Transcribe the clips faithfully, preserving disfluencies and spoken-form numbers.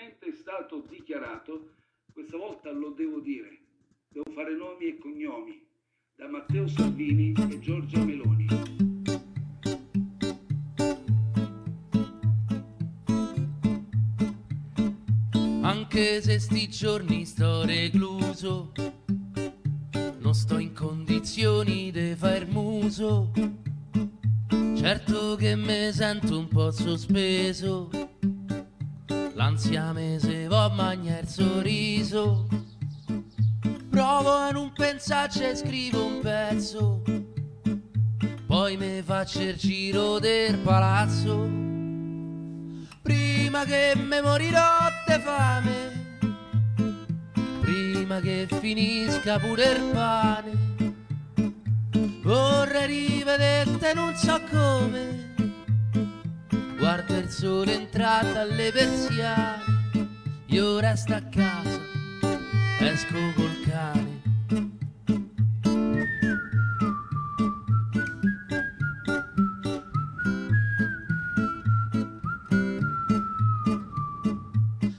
ufficialmente è stato dichiarato, questa volta lo devo dire, devo fare nomi e cognomi, da Matteo Salvini e Giorgia Meloni. Anche se sti giorni sto recluso, non sto in condizioni di far muso. Certo che me sento un po' sospeso, l'ansia me se va a mangiare il sorriso. Provo a non pensarci e scrivo un pezzo, poi me faccio il giro del palazzo. Prima che me morirò di fame, prima che finisca pure il pane, vorrei rivederti non so come. Guardo il sole entrato alle persiane, io resto a casa, esco col cane.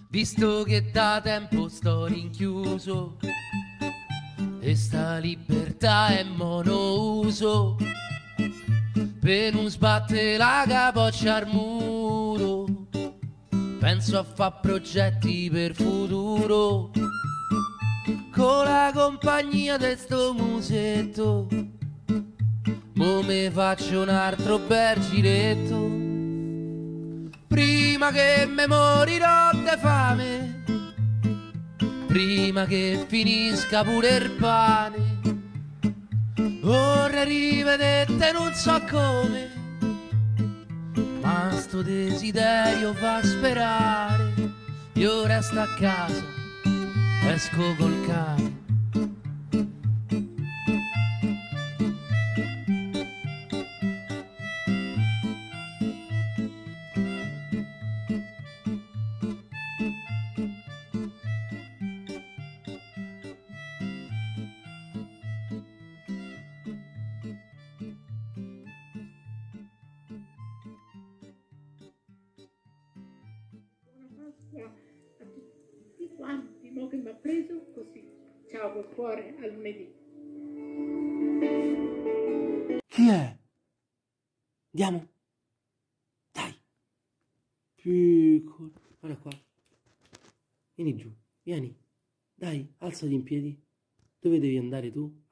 Visto che da tempo sto rinchiuso e sta libertà è monouso, per non sbattere la capoccia al muro, penso a far progetti per futuro, con la compagnia di sto musetto, mo me faccio un altro bel giretto. Prima che me morirò di fame, prima che finisca pure il pane, vorrei rivederti non so come, ma sto desiderio fa sperare, io resto a casa, esco col cane. A tutti quanti, mo che mi ha preso così. Ciao col cuore, a lunedì. Chi è? Andiamo. Dai. Piccolo. Guarda qua. Vieni giù, vieni. Dai, alzati in piedi. Dove devi andare tu?